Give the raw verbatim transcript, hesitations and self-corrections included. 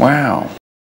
Wow.